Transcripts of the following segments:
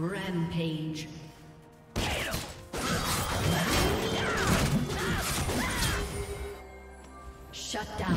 Rampage. Shut down.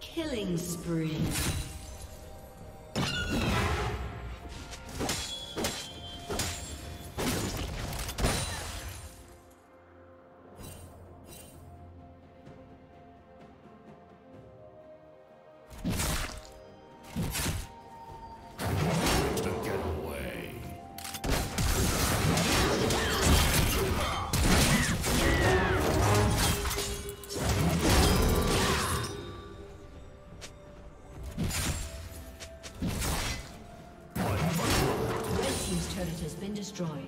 Killing spree. Destroyed.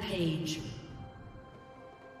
Page. Destroyed.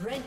Red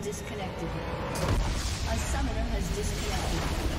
Disconnected. A summoner has disconnected.